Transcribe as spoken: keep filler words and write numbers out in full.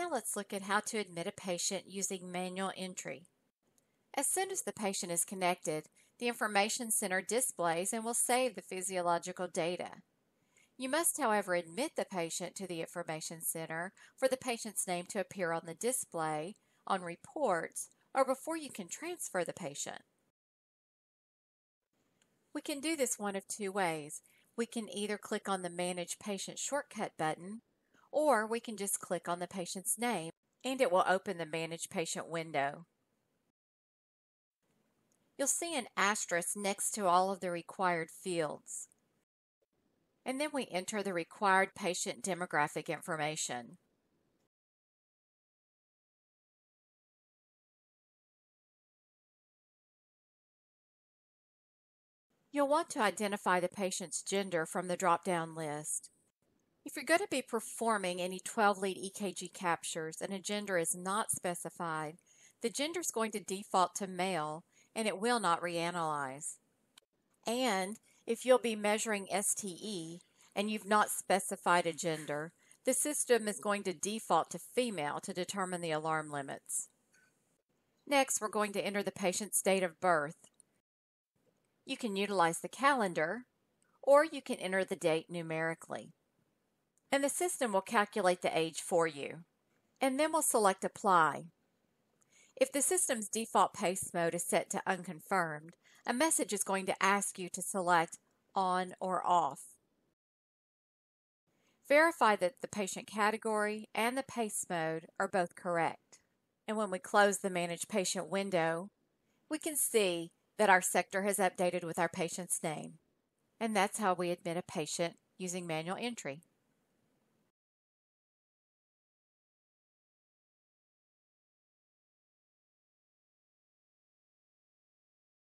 Now let's look at how to admit a patient using manual entry. As soon as the patient is connected, the Information Center displays and will save the physiological data. You must, however, admit the patient to the Information Center for the patient's name to appear on the display, on reports, or before you can transfer the patient. We can do this one of two ways. We can either click on the Manage Patient shortcut button, or we can just click on the patient's name and it will open the Manage Patient window. You'll see an asterisk next to all of the required fields. And then we enter the required patient demographic information. You'll want to identify the patient's gender from the drop-down list. If you're going to be performing any twelve lead E K G captures and a gender is not specified, the gender is going to default to male and it will not reanalyze. And if you'll be measuring S T E and you've not specified a gender, the system is going to default to female to determine the alarm limits. Next, we're going to enter the patient's date of birth. You can utilize the calendar, or you can enter the date numerically. And the system will calculate the age for you, and then we'll select Apply. If the system's default pace mode is set to Unconfirmed, a message is going to ask you to select On or Off. Verify that the patient category and the pace mode are both correct. And when we close the Manage Patient window, we can see that our sector has updated with our patient's name. And that's how we admit a patient using manual entry.